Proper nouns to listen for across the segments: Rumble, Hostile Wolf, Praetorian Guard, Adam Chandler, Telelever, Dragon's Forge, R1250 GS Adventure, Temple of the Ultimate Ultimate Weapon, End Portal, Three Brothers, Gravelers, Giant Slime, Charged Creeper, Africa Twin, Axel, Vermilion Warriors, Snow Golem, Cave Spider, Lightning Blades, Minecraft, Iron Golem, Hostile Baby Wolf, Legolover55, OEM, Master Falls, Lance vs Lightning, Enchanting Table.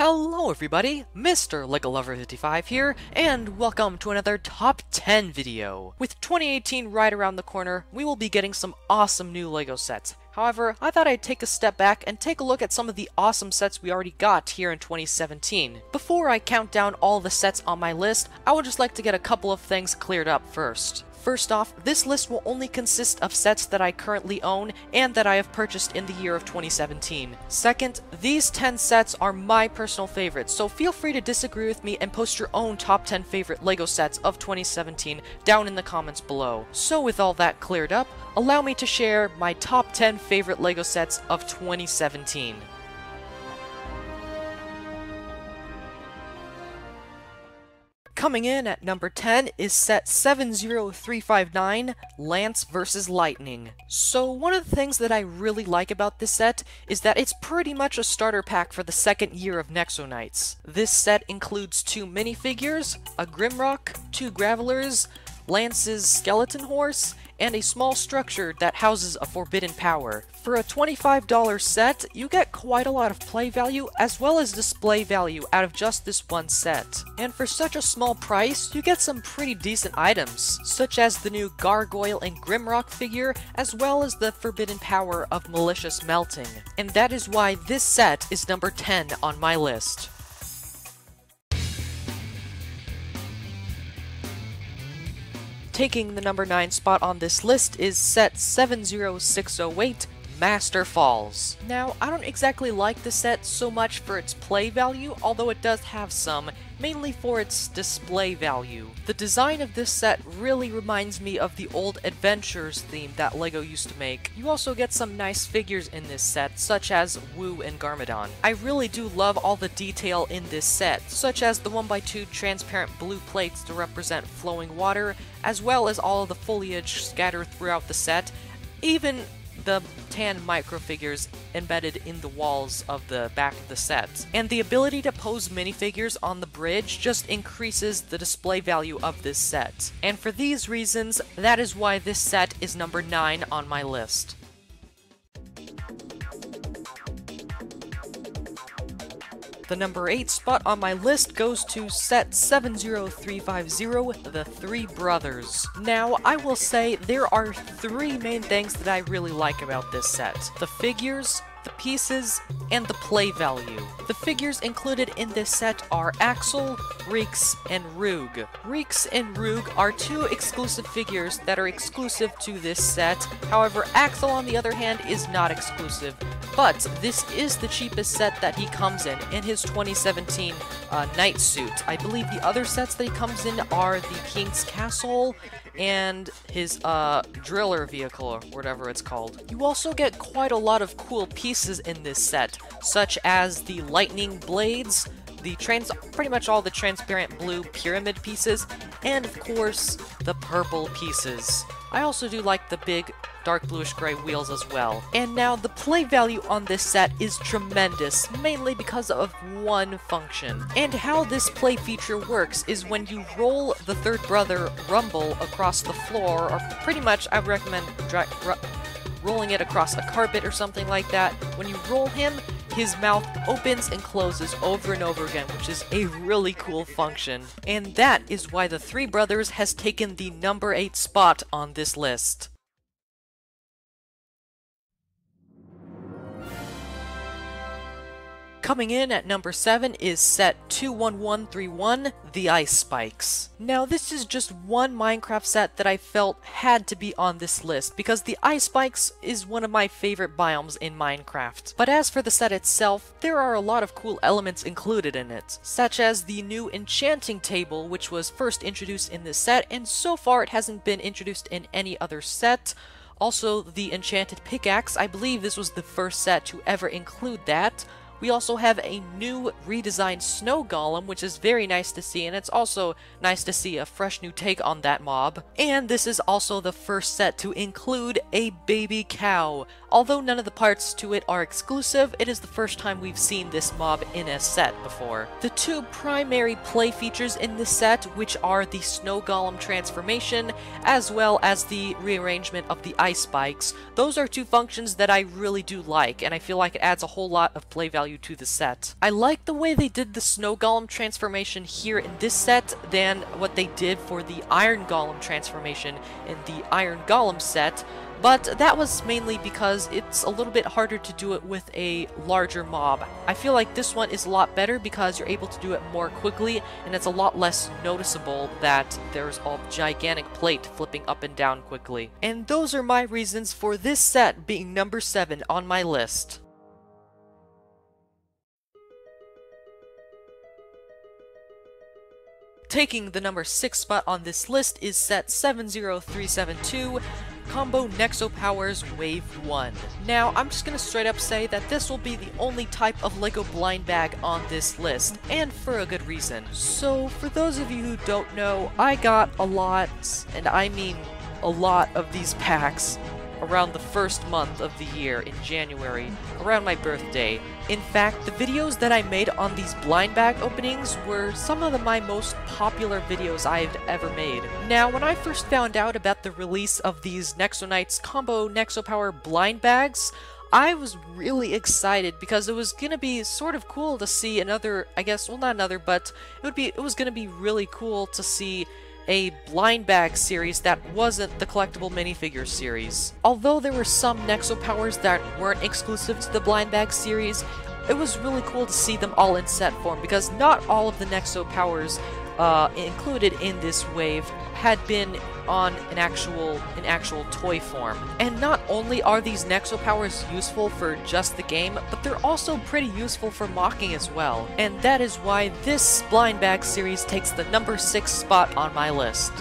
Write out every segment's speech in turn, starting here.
Hello everybody, Mr. Legolover55 here, and welcome to another Top 10 video! With 2018 right around the corner, we will be getting some awesome new LEGO sets. However, I thought I'd take a step back and take a look at some of the awesome sets we already got here in 2017. Before I count down all the sets on my list, I would just like to get a couple of things cleared up first. First off, this list will only consist of sets that I currently own and that I have purchased in the year of 2017. Second, these 10 sets are my personal favorites, so feel free to disagree with me and post your own top 10 favorite LEGO sets of 2017 down in the comments below. So with all that cleared up, allow me to share my top 10 favorite LEGO sets of 2017. Coming in at number 10 is set 70359, Lance vs Lightning. So one of the things that I really like about this set is that it's pretty much a starter pack for the second year of Nexo Knights. This set includes 2 minifigures, a Grimrock, 2 Gravelers, Lance's skeleton horse, and a small structure that houses a forbidden power. For a $25 set, you get quite a lot of play value as well as display value out of just this one set. And for such a small price, you get some pretty decent items, such as the new Gargoyle and Grimrock figure, as well as the forbidden power of malicious melting. And that is why this set is number 10 on my list. Taking the number 9 spot on this list is set 70608, Master Falls. Now, I don't exactly like the set so much for its play value, although it does have some, mainly for its display value. The design of this set really reminds me of the old Adventures theme that LEGO used to make. You also get some nice figures in this set, such as Woo and Garmadon. I really do love all the detail in this set, such as the 1x2 transparent blue plates to represent flowing water, as well as all of the foliage scattered throughout the set, even the tan microfigures embedded in the walls of the back of the set. And the ability to pose minifigures on the bridge just increases the display value of this set. And for these reasons, that is why this set is number 9 on my list. The number 8 spot on my list goes to set 70350, the Three Brothers. Now, I will say there are 3 main things that I really like about this set: the figures, the pieces, and the play value. The figures included in this set are Axel, Reeks, and Ruge. Reeks and Ruge are 2 exclusive figures that are exclusive to this set. However, Axel, on the other hand, is not exclusive, but this is the cheapest set that he comes in his 2017 Knight suit. I believe the other sets that he comes in are the King's Castle and his driller vehicle, or whatever it's called. You also get quite a lot of cool pieces in this set, such as the Lightning Blades, pretty much all the transparent blue pyramid pieces, and of course the purple pieces. I also do like the big dark bluish gray wheels as well. And now the play value on this set is tremendous, mainly because of one function. And how this play feature works is when you roll the third brother, Rumble, across the floor, or pretty much I would recommend rolling it across a carpet or something like that. When you roll him, his mouth opens and closes over and over again, which is a really cool function. And that is why the Three Brothers has taken the number 8 spot on this list. Coming in at number 7 is set 21131, the Ice Spikes. Now, this is just one Minecraft set that I felt had to be on this list because the Ice Spikes is one of my favorite biomes in Minecraft. But as for the set itself, there are a lot of cool elements included in it, such as the new Enchanting Table, which was first introduced in this set, and so far it hasn't been introduced in any other set. Also, the Enchanted Pickaxe. I believe this was the first set to ever include that. We also have a new redesigned Snow Golem, which is very nice to see, and it's also nice to see a fresh new take on that mob. And this is also the first set to include a baby cow. Although none of the parts to it are exclusive, it is the first time we've seen this mob in a set before. The 2 primary play features in this set, which are the Snow Golem transformation, as well as the rearrangement of the Ice Spikes, those are 2 functions that I really do like, and I feel like it adds a whole lot of play value value to the set. I like the way they did the Snow Golem transformation here in this set than what they did for the Iron Golem transformation in the Iron Golem set, but that was mainly because it's a little bit harder to do it with a larger mob. I feel like this one is a lot better because you're able to do it more quickly, and it's a lot less noticeable that there's a gigantic plate flipping up and down quickly. And those are my reasons for this set being number 7 on my list. Taking the number 6 spot on this list is set 70372, Combo Nexo Powers Wave 1. Now, I'm just gonna straight up say that this will be the only type of LEGO blind bag on this list, and for a good reason. So, for those of you who don't know, I got a lot, and I mean a lot, of these packs around the first month of the year in January, around my birthday. In fact, the videos that I made on these blind bag openings were some of my most popular videos I've ever made. Now, when I first found out about the release of these Nexo Knights Combo Nexo Power blind bags, I was really excited because it was gonna be sort of cool to see another, I guess, well not another, but it was gonna be really cool to see a blind bag series that wasn't the collectible minifigure series. Although there were some Nexo Powers that weren't exclusive to the blind bag series, it was really cool to see them all in set form because not all of the Nexo Powers included in this wave had been on an actual toy form. And not only are these Nexo Powers useful for just the game, but they're also pretty useful for mocking as well. And that is why this blind bag series takes the number 6 spot on my list.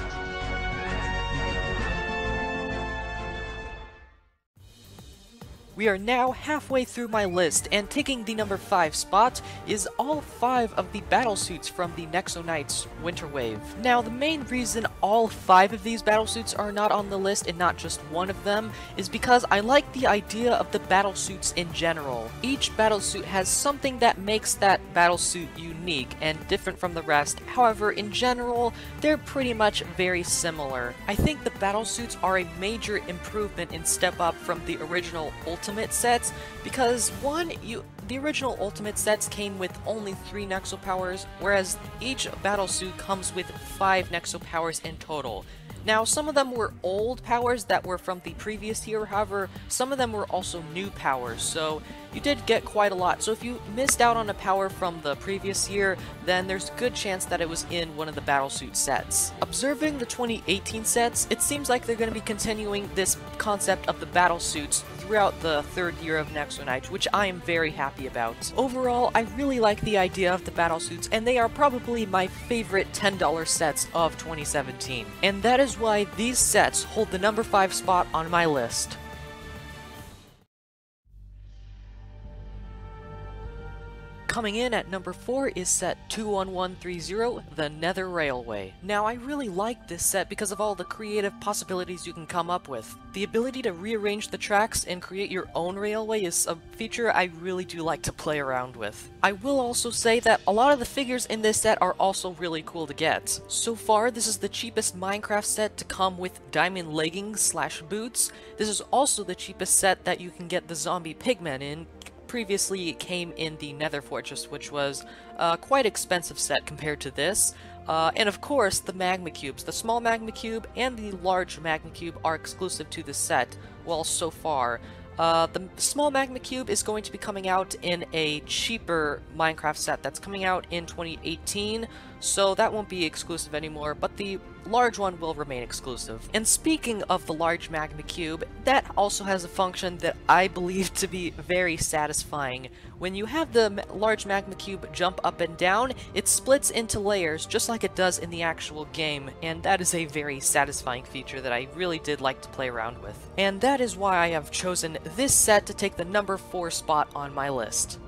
We are now halfway through my list, and taking the number 5 spot is all 5 of the Battle Suits from the Nexo Knights Winter Wave. Now, the main reason all 5 of these Battle Suits are not on the list and not just one of them is because I like the idea of the Battle Suits in general. Each Battle Suit has something that makes that Battle Suit unique and different from the rest, however, in general, they're pretty much very similar. I think the Battle Suits are a major improvement and step up from the original Ultimate sets because the original Ultimate sets came with only 3 Nexo Powers, whereas each Battle Suit comes with 5 Nexo Powers in total. Now, some of them were old powers that were from the previous year, however, some of them were also new powers, so you did get quite a lot. So if you missed out on a power from the previous year, then there's a good chance that it was in one of the Battle Suit sets. Observing the 2018 sets, it seems like they're going to be continuing this concept of the Battle Suits throughout the 3rd year of Nexo Knights, which I am very happy about. Overall, I really like the idea of the Battle Suits, and they are probably my favorite $10 sets of 2017. And that is why these sets hold the number 5 spot on my list. Coming in at number 4 is set 21130, the Nether Railway. Now, I really like this set because of all the creative possibilities you can come up with. The ability to rearrange the tracks and create your own railway is a feature I really do like to play around with. I will also say that a lot of the figures in this set are also really cool to get. So far, this is the cheapest Minecraft set to come with diamond leggings / boots. This is also the cheapest set that you can get the zombie pigmen in. Previously, it came in the Nether Fortress, which was a quite expensive set compared to this. And of course, the magma cubes. The small magma cube and the large magma cube are exclusive to this set, well, so far. The small magma cube is going to be coming out in a cheaper Minecraft set that's coming out in 2018, so that won't be exclusive anymore, but the large one will remain exclusive. And speaking of the large magma cube, that also has a function that I believe to be very satisfying. When you have the large magma cube jump up and down, it splits into layers just like it does in the actual game, and that is a very satisfying feature that I really did like to play around with. And that is why I have chosen this set to take the number 4 spot on my list.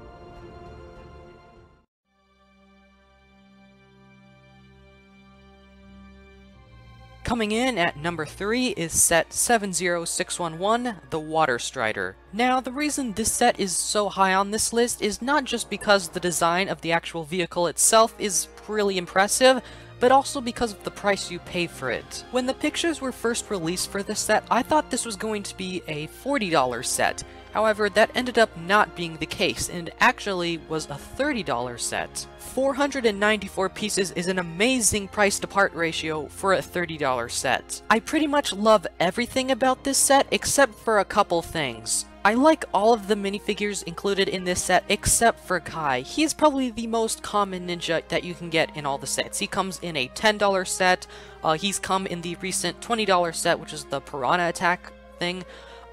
Coming in at number 3 is set 70611, the Water Strider. Now, the reason this set is so high on this list is not just because the design of the actual vehicle itself is really impressive, but also because of the price you pay for it. When the pictures were first released for this set, I thought this was going to be a $40 set. However, that ended up not being the case, and it actually was a $30 set. 494 pieces is an amazing price-to-part ratio for a $30 set. I pretty much love everything about this set except for a couple things. I like all of the minifigures included in this set except for Kai. He is probably the most common ninja that you can get in all the sets. He comes in a $10 set, he's come in the recent $20 set, which is the Piranha Attack thing.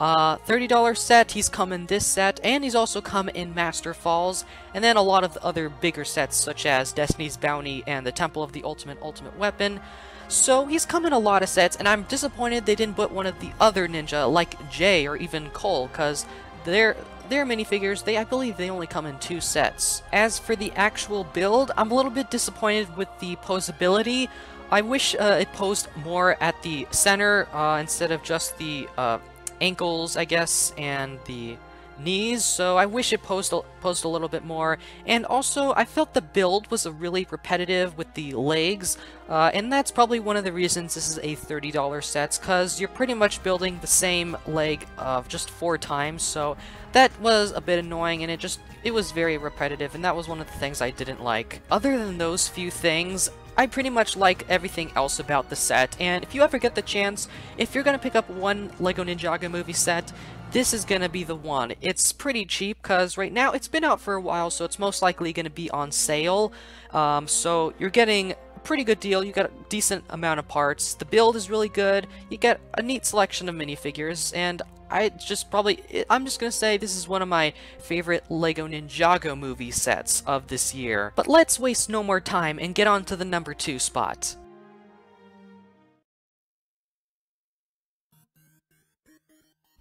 $30 set, he's come in this set, and he's also come in Master Falls, and then a lot of the other bigger sets such as Destiny's Bounty and the Temple of the Ultimate Weapon. So he's come in a lot of sets, and I'm disappointed they didn't put one of the other ninja like Jay or even Cole, because their minifigures, I believe they only come in 2 sets. As for the actual build, I'm a little bit disappointed with the posability. I wish it posed more at the center instead of just the ankles, I guess, and the knees, so I wish it posed a little bit more. And also, I felt the build was really repetitive with the legs, and that's probably one of the reasons this is a $30 set, because you're pretty much building the same leg of just 4 times, so that was a bit annoying, and it was very repetitive, and that was one of the things I didn't like. Other than those few things, I pretty much like everything else about the set, and if you ever get the chance, if you're gonna pick up one LEGO Ninjago movie set, this is gonna be the one. It's pretty cheap, because right now it's been out for a while, so it's most likely gonna be on sale, so you're getting a pretty good deal. You got a decent amount of parts, the build is really good, you get a neat selection of minifigures, and I'm just gonna say this is one of my favorite LEGO Ninjago movie sets of this year. But let's waste no more time and get on to the number 2 spot.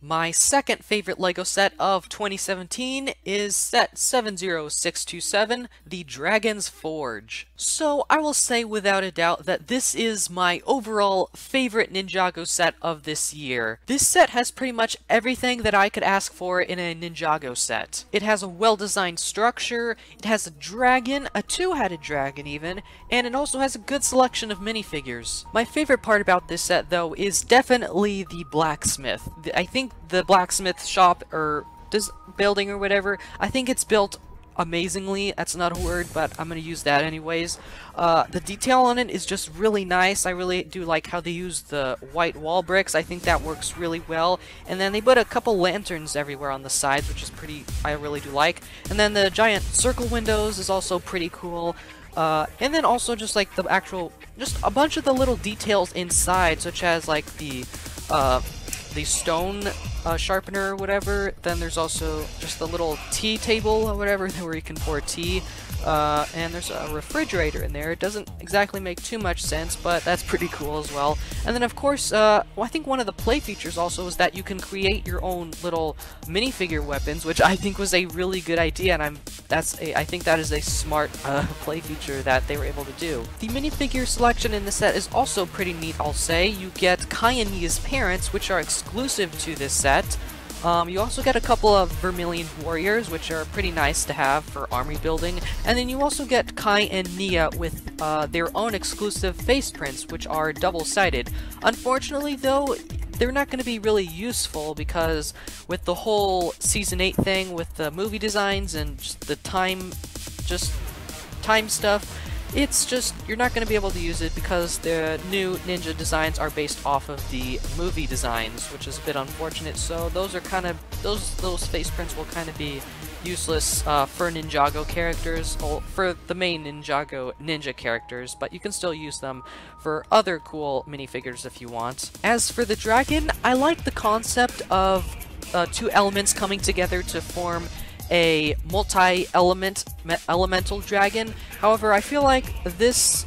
My second favorite LEGO set of 2017 is set 70627, the Dragon's Forge. So I will say without a doubt that this is my overall favorite Ninjago set of this year. This set has pretty much everything that I could ask for in a Ninjago set. It has a well-designed structure, it has a dragon, a 2-headed dragon even, and it also has a good selection of minifigures. My favorite part about this set though is definitely the blacksmith. I think the blacksmith shop or this building or whatever, I think it's built amazingly. That's not a word, but I'm gonna use that anyways. The detail on it is just really nice. I really do like how they use the white wall bricks. I think that works really well. And then they put a couple lanterns everywhere on the sides, which is pretty, I really do like. And then the giant circle windows is also pretty cool. And then also just like the actual, just a bunch of the little details inside, such as like the stone sharpener or whatever. Then there's also just the little tea table or whatever where you can pour tea, and there's a refrigerator in there. It doesn't exactly make too much sense, but that's pretty cool as well. And then of course, well, I think one of the play features also is that you can create your own little minifigure weapons, which I think was a really good idea, and I think that is a smart play feature that they were able to do. The minifigure selection in the set is also pretty neat, I'll say. You get Kai and Nia's parents, which are exclusive to this set. You also get a couple of Vermilion warriors, which are pretty nice to have for army building, and then you also get Kai and Nia with their own exclusive face prints, which are double-sided. Unfortunately though, they're not going to be really useful, because with the whole Season 8 thing with the movie designs and just the time stuff, it's just, you're not going to be able to use it because the new ninja designs are based off of the movie designs, which is a bit unfortunate, so those are kind of, those face prints will kind of be useless for Ninjago characters, or for the main Ninjago ninja characters, but you can still use them for other cool minifigures if you want. As for the dragon, I like the concept of 2 elements coming together to form a elemental dragon. However, I feel like this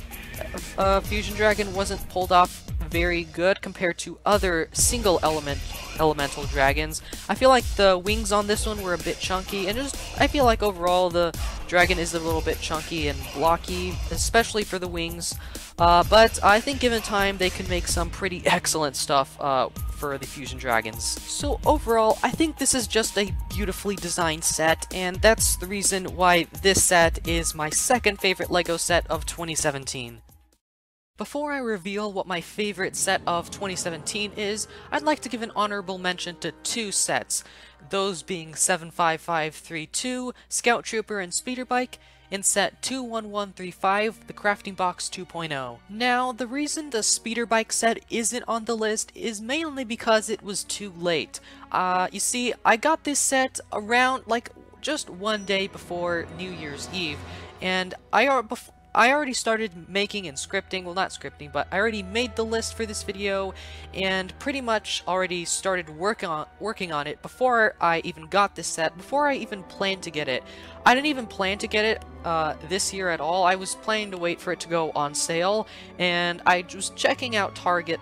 fusion dragon wasn't pulled off very good compared to other single elemental dragons. I feel like the wings on this one were a bit chunky, and I feel like overall the dragon is a little bit chunky and blocky, especially for the wings, but I think given time they can make some pretty excellent stuff for the fusion dragons. So overall, I think this is just a beautifully designed set, and that's the reason why this set is my second favorite LEGO set of 2017. Before I reveal what my favorite set of 2017 is, I'd like to give an honorable mention to two sets, those being 75532, Scout Trooper and Speeder Bike, in set 21135, the Crafting Box 2.0. Now, the reason the Speeder Bike set isn't on the list is mainly because it was too late. You see, I got this set around, like, just one day before New Year's Eve, and I already started making and scripting, well not scripting, but I already made the list for this video and pretty much already started working on it before I even got this set, before I even planned to get it. I didn't even plan to get it this year at all. I was planning to wait for it to go on sale, and I was checking out Target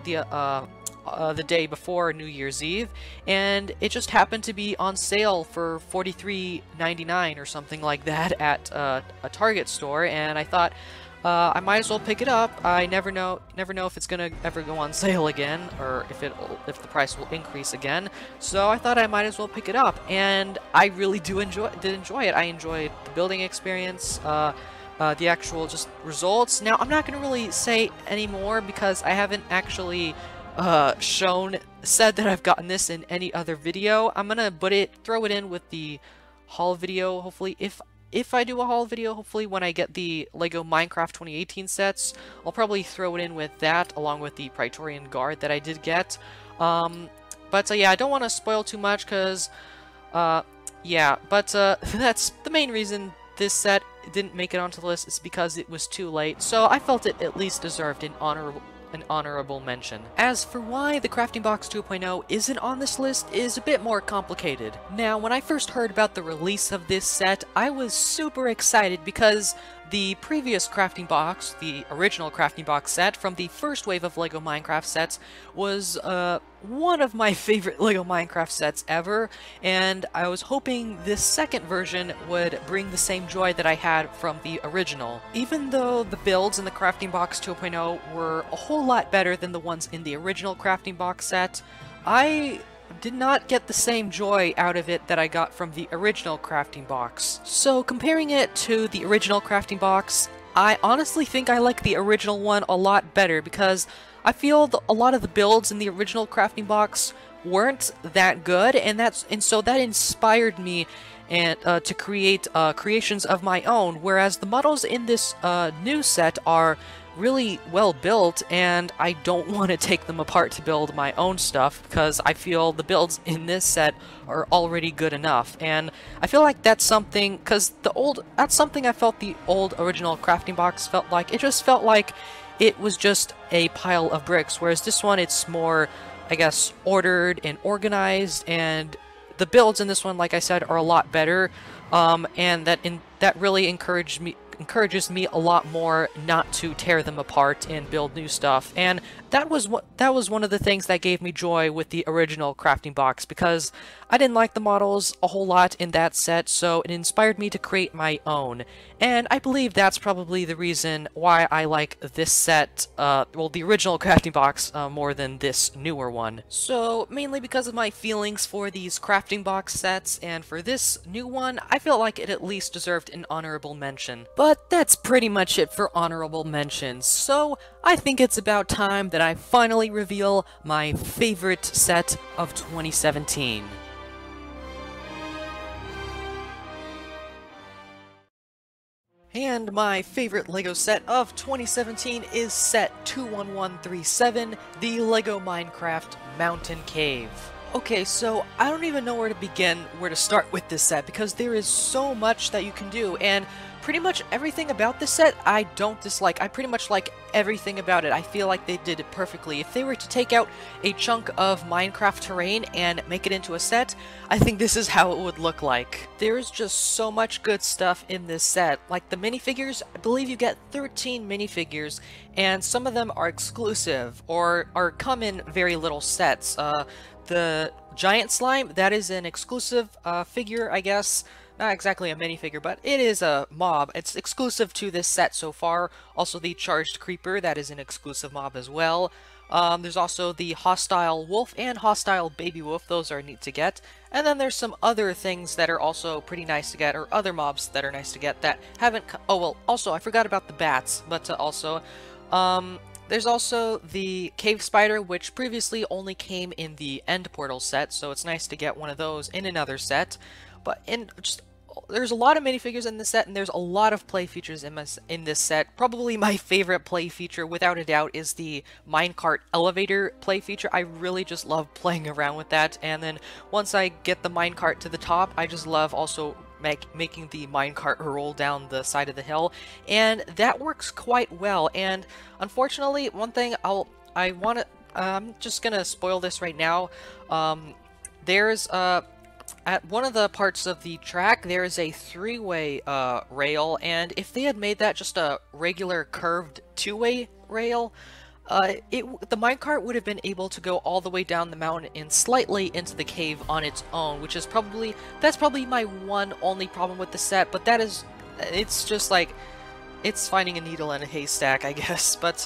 the day before New Year's Eve, and it just happened to be on sale for $43.99 or something like that at a Target store, and I thought I might as well pick it up. I never know if it's gonna ever go on sale again, or if the price will increase again. So I thought I might as well pick it up, and I really did enjoy it. I enjoyed the building experience. The actual just results. Now I'm not gonna really say any more because I haven't actually said that I've gotten this in any other video. I'm gonna throw it in with the haul video, hopefully. If I do a haul video, hopefully when I get the LEGO Minecraft 2018 sets, I'll probably throw it in with that, along with the Praetorian Guard that I did get. But yeah, I don't want to spoil too much, because, yeah, but that's the main reason this set didn't make it onto the list, is because it was too late, so I felt it at least deserved an honorable mention. As for why the Crafting Box 2.0 isn't on this list is a bit more complicated. Now, when I first heard about the release of this set, I was super excited because the previous Crafting Box, the original Crafting Box set from the first wave of LEGO Minecraft sets, was one of my favorite LEGO Minecraft sets ever, and I was hoping this second version would bring the same joy that I had from the original. Even though the builds in the Crafting Box 2.0 were a whole lot better than the ones in the original Crafting Box set, I did not get the same joy out of it that I got from the original Crafting Box. So comparing it to the original Crafting Box, I honestly think I like the original one a lot better, because I feel a lot of the builds in the original Crafting Box weren't that good, and so that inspired me to create creations of my own, whereas the models in this new set are really well built, and I don't want to take them apart to build my own stuff, because I feel the builds in this set are already good enough. And I feel like that's something, because that's something I felt the old original Crafting Box felt like. It just felt like it was just a pile of bricks, whereas this one, it's more, I guess, ordered and organized, and the builds in this one, like I said, are a lot better, and that really encourages me a lot more not to tear them apart and build new stuff. And that was one of the things that gave me joy with the original Crafting Box, because I didn't like the models a whole lot in that set, so it inspired me to create my own. And I believe that's probably the reason why I like this set, well, the original Crafting Box more than this newer one. So mainly because of my feelings for these Crafting Box sets and for this new one, I feel like it at least deserved an honorable mention. But that's pretty much it for honorable mentions, so I think it's about time that I finally reveal my favorite set of 2017. And my favorite LEGO set of 2017 is set 21137, the LEGO Minecraft Mountain Cave. Okay, so I don't even know where to start with this set, because there is so much that you can do, and pretty much everything about this set I don't dislike. I pretty much like everything about it. I feel like they did it perfectly. If they were to take out a chunk of Minecraft terrain and make it into a set, I think this is how it would look like. There is just so much good stuff in this set. Like the minifigures, I believe you get 13 minifigures, and some of them are exclusive or come in very little sets. The giant slime, that is an exclusive figure, I guess. Not exactly a minifigure, but it is a mob. It's exclusive to this set so far. Also the charged creeper, that is an exclusive mob as well. There's also the hostile wolf and hostile baby wolf. Those are neat to get. And then there's some other things that are also pretty nice to get, or other mobs that are nice to get that haven't... Oh, well, also I forgot about the bats, but also... There's also the cave spider, which previously only came in the end portal set, so it's nice to get one of those in another set. But there's a lot of minifigures in this set, and there's a lot of play features in this set. Probably my favorite play feature, without a doubt, is the minecart elevator play feature. I really just love playing around with that, and then once I get the minecart to the top, I just love also making the minecart roll down the side of the hill, and that works quite well. And unfortunately, one thing I'm just gonna spoil this right now. There's at one of the parts of the track, there is a three-way rail, and if they had made that just a regular curved two-way rail, the minecart would have been able to go all the way down the mountain and slightly into the cave on its own, which is probably, that's probably my only problem with the set, but that is, it's just like, it's finding a needle in a haystack, I guess, but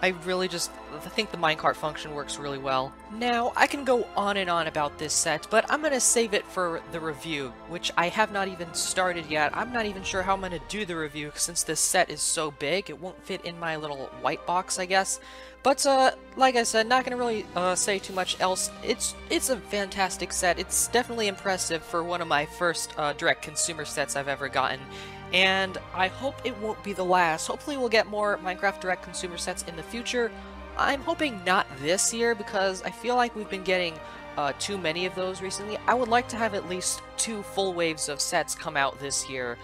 I really just think the minecart function works really well. Now, I can go on and on about this set, but I'm going to save it for the review, which I have not even started yet. I'm not even sure how I'm going to do the review since this set is so big. It won't fit in my little white box, I guess. But like I said, not going to really say too much else. It's a fantastic set. It's definitely impressive for one of my first direct consumer sets I've ever gotten. And I hope it won't be the last. Hopefully we'll get more Minecraft direct consumer sets in the future. I'm hoping not this year, because I feel like we've been getting too many of those recently. I would like to have at least 2 full waves of sets come out this year,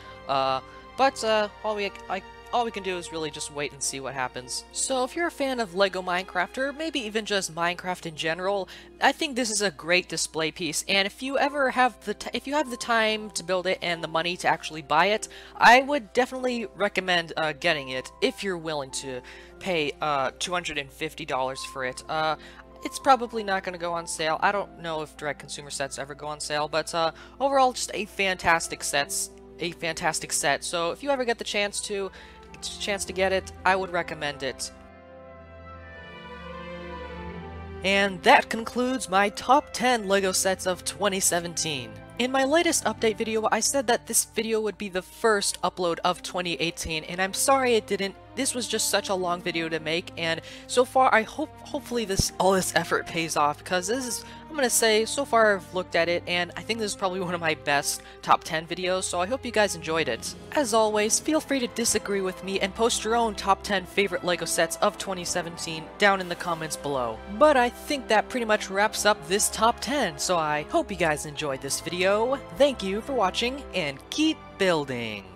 all we can do is really just wait and see what happens. So if you're a fan of LEGO Minecraft, or maybe even just Minecraft in general, I think this is a great display piece, and if you ever have the time to build it and the money to actually buy it, I would definitely recommend getting it if you're willing to pay $250 for it. It's probably not going to go on sale. I don't know if direct consumer sets ever go on sale, but overall, just a fantastic set. So if you ever get the chance to get it, I would recommend it. And that concludes my top 10 LEGO sets of 2017. In my latest update video, I said that this video would be the first upload of 2018, and I'm sorry it didn't. This was just such a long video to make, and so far I hopefully all this effort pays off, because this is, I'm gonna say, so far I've looked at it and I think this is probably one of my best top 10 videos, so I hope you guys enjoyed it. As always, feel free to disagree with me and post your own top 10 favorite LEGO sets of 2017 down in the comments below. But I think that pretty much wraps up this top 10, so I hope you guys enjoyed this video. Thank you for watching and keep building!